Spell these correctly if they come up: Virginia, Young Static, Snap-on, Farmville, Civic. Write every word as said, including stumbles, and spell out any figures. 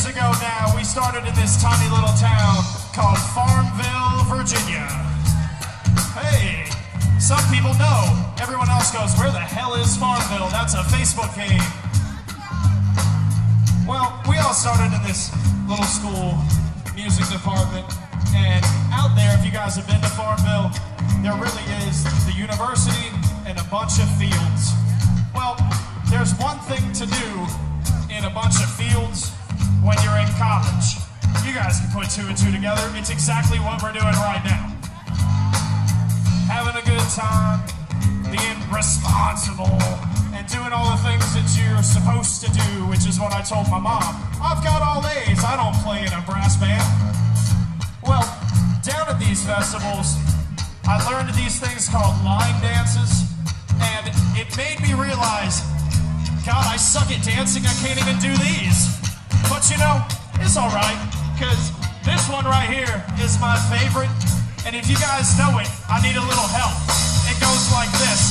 years ago now, we started in this tiny little town called Farmville, Virginia. Hey, some people know. Everyone else goes, where the hell is Farmville? That's a Facebook game. Well, we all started in this little school music department, and out there, if you guys have been to Farmville, there really is the university and a bunch of fields. Well, there's one thing to do in a bunch of fields when you're in college. You guys can put two and two together. It's exactly what we're doing right now. Having a good time, being responsible, and doing all the things that you're supposed to do, which is what I told my mom. I've got all A's. I don't play in a brass band. Well, down at these festivals, I learned these things called line dances, and it made me realize, God, I suck at dancing, I can't even do these. But you know, it's all right, because this one right here is my favorite, and if you guys know it, I need a little help. It goes like this.